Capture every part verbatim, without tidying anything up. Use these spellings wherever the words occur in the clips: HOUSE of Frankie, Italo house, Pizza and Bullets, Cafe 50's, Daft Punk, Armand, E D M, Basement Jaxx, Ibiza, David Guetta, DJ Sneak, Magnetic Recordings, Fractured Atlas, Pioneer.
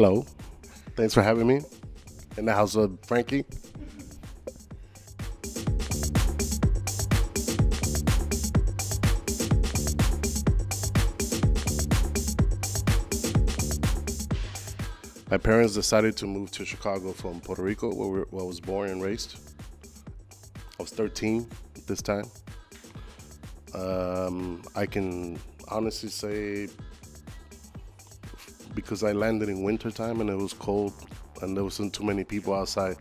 Hello. Thanks for having me in the House of Frankie. My parents decided to move to Chicago from Puerto Rico, where, we, where I was born and raised. I was thirteen this time. Um, I can honestly say, because I landed in wintertime and it was cold and there wasn't too many people outside,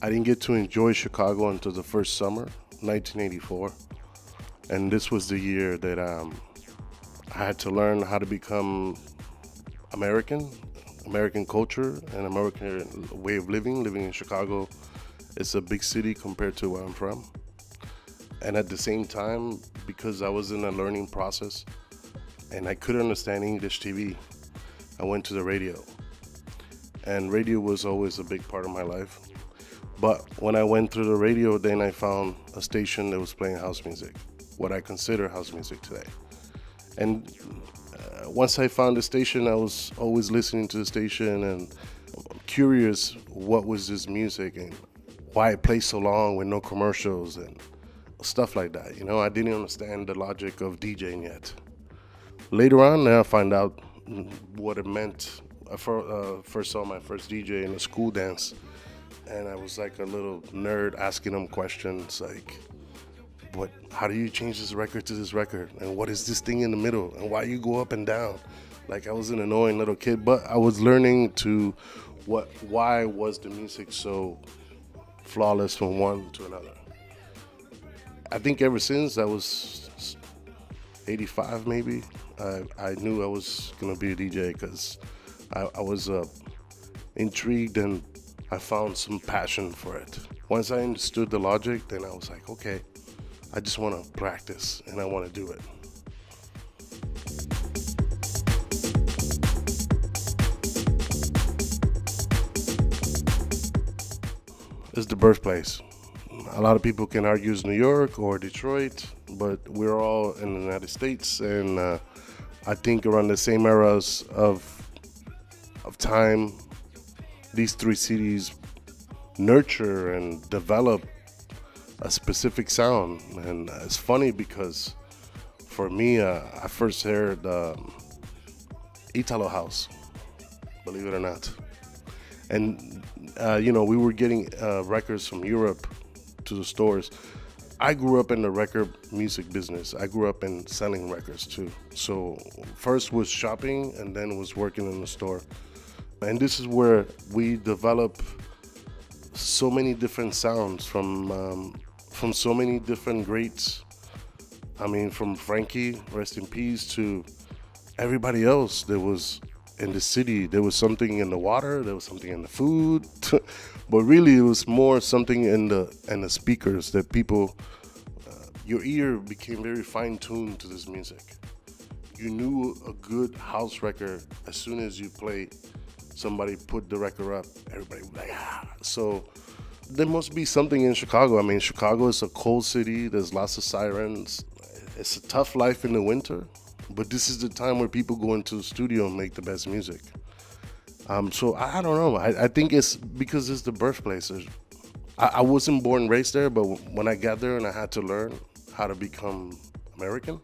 I didn't get to enjoy Chicago until the first summer, nineteen eighty-four. And this was the year that um, I had to learn how to become American. American culture and American way of living, living in Chicago. It's a big city compared to where I'm from. And at the same time, because I was in a learning process and I couldn't understand English T V, I went to the radio. And radio was always a big part of my life. But when I went through the radio, then I found a station that was playing house music, what I consider house music today. And once I found the station, I was always listening to the station and curious what was this music and why it played so long with no commercials and stuff like that. You know, I didn't understand the logic of DJing yet. Later on, I found out what it meant. I first saw my first D J in a school dance, and I was like a little nerd asking him questions like, What, how do you change this record to this record? And what is this thing in the middle? And why you go up and down? Like, I was an annoying little kid, but I was learning to what, why was the music so flawless from one to another? I think ever since I was eighty-five, maybe, I, I knew I was gonna be a D J because I, I was uh, intrigued and I found some passion for it. Once I understood the logic, then I was like, okay, I just want to practice and I want to do it. It's the birthplace. A lot of people can argue it's New York or Detroit, but we're all in the United States, and uh, I think around the same eras of, of time, these three cities nurture and develop a specific sound. And it's funny because for me, uh, I first heard um, Italo house, believe it or not. And uh, you know, we were getting uh, records from Europe to the stores. I grew up in the record music business. I grew up in selling records too. So first was shopping and then was working in the store. And this is where we develop so many different sounds from um, from so many different greats. I mean, from Frankie, rest in peace, to everybody else that was in the city. There was something in the water, there was something in the food, but really it was more something in the, in the speakers that people, uh, your ear became very fine-tuned to this music. You knew a good house record as soon as you played. Somebody put the record up, everybody was like, ah. So there must be something in Chicago. I mean, Chicago is a cold city. There's lots of sirens. It's a tough life in the winter, but this is the time where people go into the studio and make the best music. Um, so I, I don't know. I, I think it's because it's the birthplace. I, I wasn't born and raised there, but when I got there and I had to learn how to become American,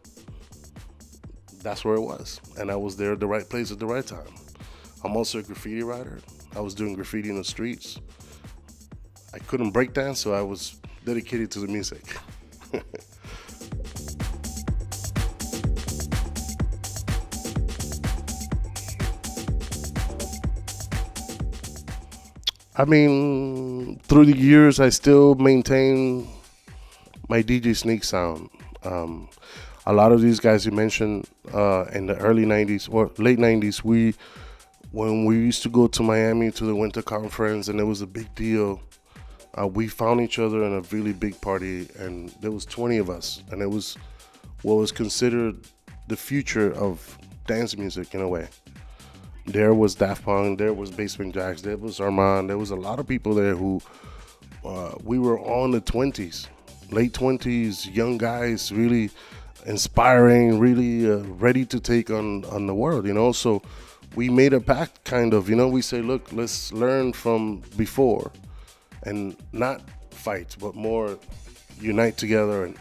that's where it was. And I was there at the right place at the right time. I'm also a graffiti writer. I was doing graffiti in the streets. I couldn't break dance, so I was dedicated to the music. I mean, through the years, I still maintain my D J Sneak sound. Um, a lot of these guys you mentioned uh, in the early nineties or late nineties, we when we used to go to Miami to the winter conference, and it was a big deal, uh, we found each other in a really big party, and there was twenty of us, and it was what was considered the future of dance music in a way. There was Daft Punk, there was Basement Jaxx, there was Armand, there was a lot of people there who, uh, we were all in the twenties, late twenties, young guys, really inspiring, really uh, ready to take on, on the world, you know? So we made a pact, kind of, you know, we say, look, let's learn from before and not fight, but more unite together. And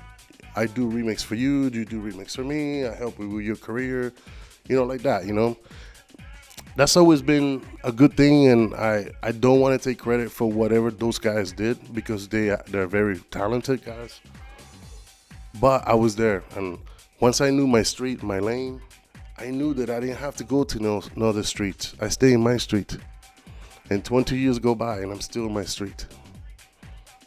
I do remix for you, you do remix for me, I help with your career, you know, like that, you know. That's always been a good thing, and I, I don't want to take credit for whatever those guys did, because they, they're very talented guys. But I was there, and once I knew my street, my lane, I knew that I didn't have to go to no, no other street. I stay in my street, and twenty years go by, and I'm still in my street.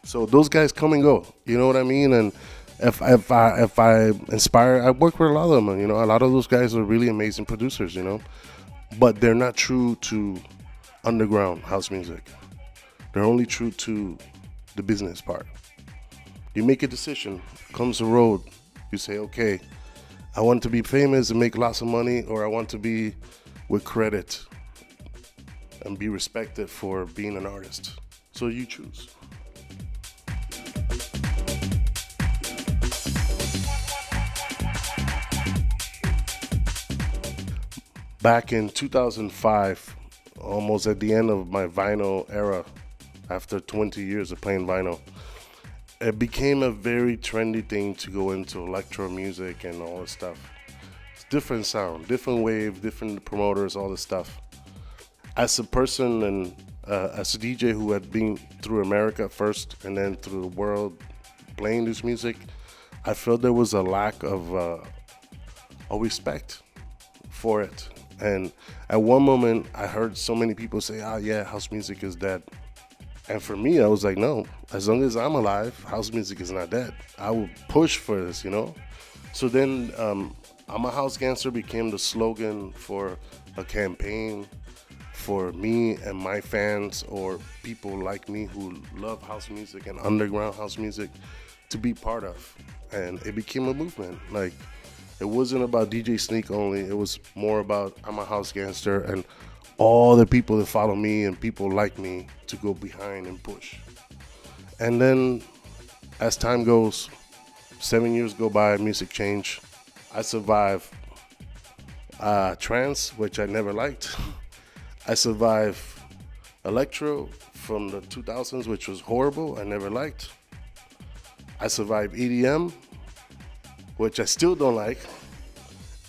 So those guys come and go, you know what I mean? And if, if, I, if I inspire, I work with a lot of them, you know, a lot of those guys are really amazing producers, you know? But they're not true to underground house music. They're only true to the business part. You make a decision, comes the road, you say, okay, I want to be famous and make lots of money, or I want to be with credit and be respected for being an artist. So you choose. Back in two thousand five, almost at the end of my vinyl era, after twenty years of playing vinyl, it became a very trendy thing to go into electro music and all this stuff. It's different sound, different wave, different promoters, all this stuff. As a person and uh, as a D J who had been through America first and then through the world playing this music, I felt there was a lack of uh, a respect for it. And at one moment, I heard so many people say, oh yeah, house music is dead. And for me, I was like, no, as long as I'm alive, house music is not dead. I will push for this, you know? So then, um, I'm a House Gangster became the slogan for a campaign for me and my fans, or people like me who love house music and underground house music, to be part of. And it became a movement. Like, it wasn't about D J Sneak only, it was more about I'm a House Gangster and all the people that follow me and people like me to go behind and push. And then as time goes, seven years go by, music change. I survive uh, trance, which I never liked. I survive electro from the two thousands, which was horrible, I never liked. I survive E D M, which I still don't like,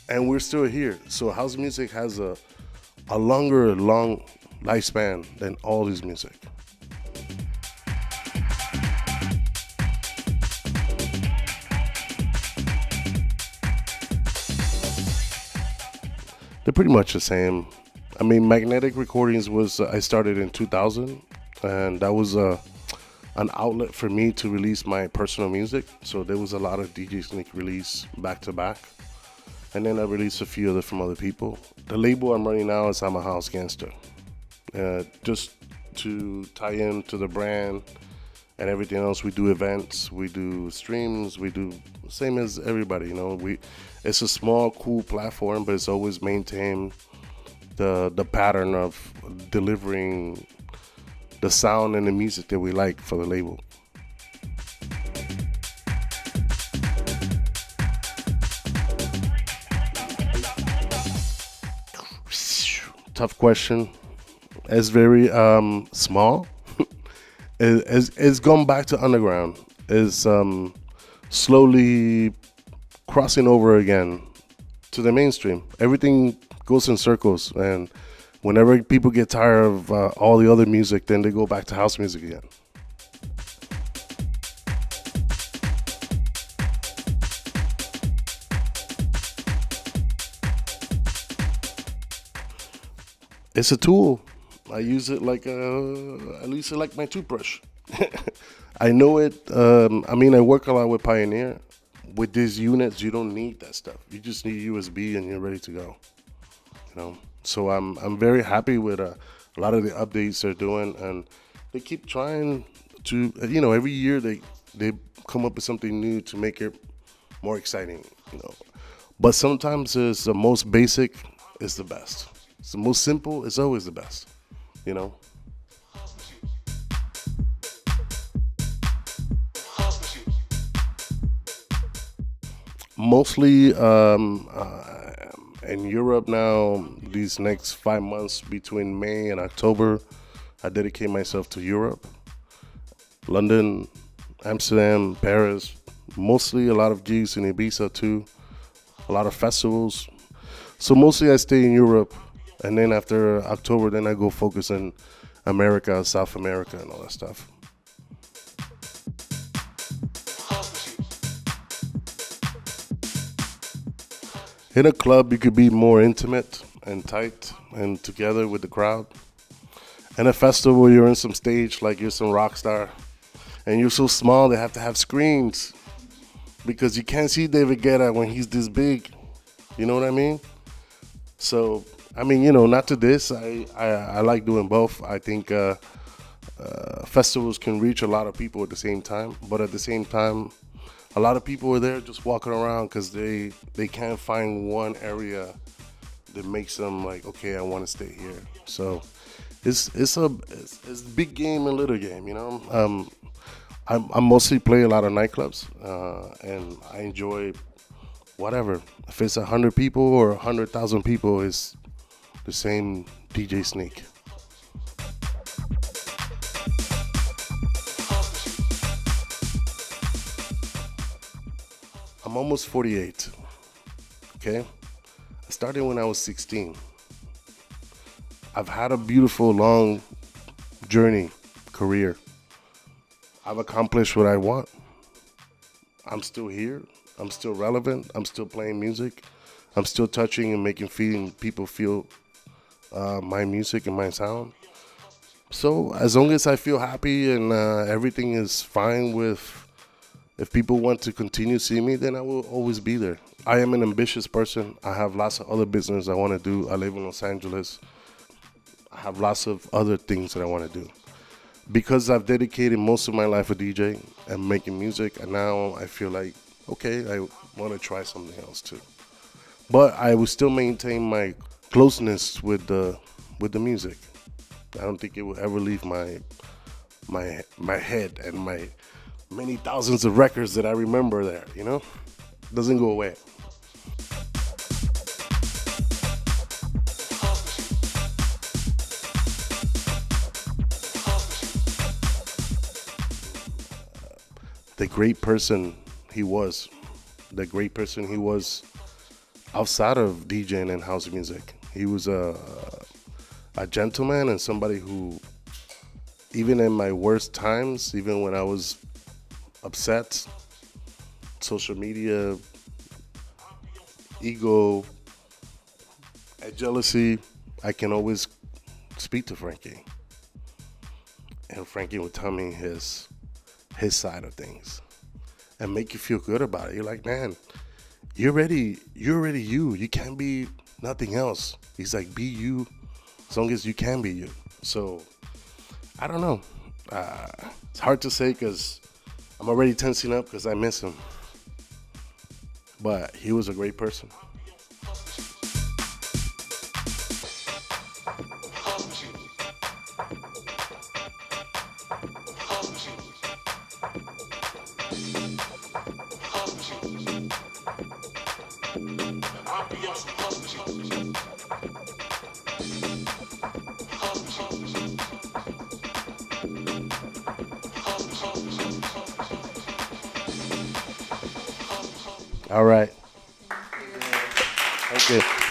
and we're still here. So house music has a a longer, long lifespan than all this music. They're pretty much the same. I mean, Magnetic Recordings was, uh, I started in two thousand, and that was uh, an outlet for me to release my personal music. So there was a lot of D J Sneak release back to back. And then I released a few other from other people. The label I'm running now is I'm a House Gangster. Uh, just to tie in to the brand and everything else, we do events, we do streams, we do same as everybody, you know. We it's a small, cool platform, but it's always maintained the the pattern of delivering the sound and the music that we like for the label. Tough question. It's very um, small. it, it's, it's gone back to underground. It's um, slowly crossing over again to the mainstream. Everything goes in circles, and whenever people get tired of uh, all the other music, then they go back to house music again. It's a tool. I use it like a, at least like my toothbrush. I know it. Um, I mean, I work a lot with Pioneer. With these units, you don't need that stuff. You just need U S B and you're ready to go. You know. So I'm I'm very happy with uh, a lot of the updates they're doing, and they keep trying to. You know, every year they they come up with something new to make it more exciting. You know, but sometimes it's the most basic is the best. It's the most simple, it's always the best, you know? Mostly um, uh, in Europe now. These next five months between May and October, I dedicate myself to Europe. London, Amsterdam, Paris, mostly a lot of gigs in Ibiza too, a lot of festivals. So mostly I stay in Europe, and then after October, then I go focus in America, South America, and all that stuff. In a club, you could be more intimate and tight and together with the crowd. In a festival, you're in some stage like you're some rock star, and you're so small they have to have screens because you can't see David Guetta when he's this big. You know what I mean? So, I mean, you know, not to this. I, I, I like doing both. I think uh, uh, festivals can reach a lot of people at the same time, but at the same time, a lot of people are there just walking around because they, they can't find one area that makes them like, okay, I want to stay here. So it's it's a it's, it's big game and little game, you know. Um, I I mostly play a lot of nightclubs, uh, and I enjoy whatever. If it's a hundred people or a hundred thousand people, it's the same D J Sneak. I'm almost forty-eight, okay? I started when I was sixteen. I've had a beautiful, long journey, career. I've accomplished what I want. I'm still here. I'm still relevant. I'm still playing music. I'm still touching and making feeling people feel uh, my music and my sound. So as long as I feel happy and uh, everything is fine with, if people want to continue seeing me, then I will always be there. I am an ambitious person. I have lots of other business I want to do. I live in Los Angeles. I have lots of other things that I want to do. Because I've dedicated most of my life to DJing and making music, and now I feel like, okay, I want to try something else too. But I will still maintain my closeness with the, with the music. I don't think it will ever leave my, my, my head and my many thousands of records that I remember there, you know? Doesn't go away. The great person he was, the great person he was outside of DJing and house music. He was a, a gentleman and somebody who, even in my worst times, even when I was upset, social media, ego, and jealousy, I can always speak to Frankie. And Frankie would tell me his, his side of things and make you feel good about it. You're like, man, you're ready, you're already you. You can't be nothing else. He's like, be you as long as you can be you. So, I don't know. Uh, it's hard to say because I'm already tensing up because I miss him. But he was a great person. All right. Thank you.